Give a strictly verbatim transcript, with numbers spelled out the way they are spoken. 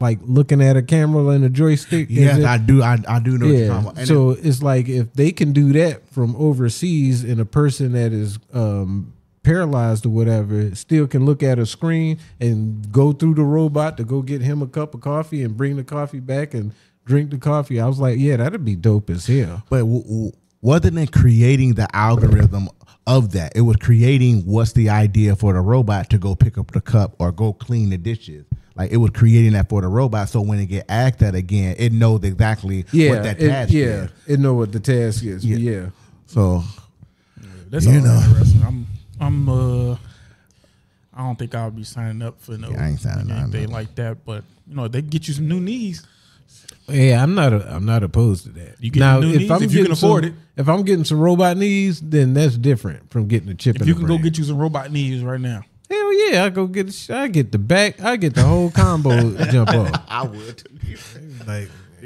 like looking at a camera and a joystick. Yes, I do. I, I do know. Yeah. What you're so it, it's like if they can do that from overseas, and a person that is um, paralyzed or whatever still can look at a screen and go through the robot to go get him a cup of coffee and bring the coffee back and drink the coffee. I was like, yeah, that'd be dope as hell. But w w rather than creating the algorithm of that, it was creating what's the idea for the robot to go pick up the cup or go clean the dishes. Like it was creating that for the robot, so when it get asked at again, it knows exactly yeah, what that task it, yeah, is. Yeah, it know what the task is. Yeah, yeah. So yeah, that's you know, interesting. I'm, I'm, uh, I don't think I'll be signing up for no yeah, I ain't signing anything like that. But you know, they get you some new knees. Yeah, I'm not. A, I'm not opposed to that. You get now, new if knees, I'm if you can afford some, it. If I'm getting some robot knees, then that's different from getting a chip. If in you the can brain. Go get you some robot knees right now. Hell yeah, I go get I get the back, I get the whole combo jump off. I would. Like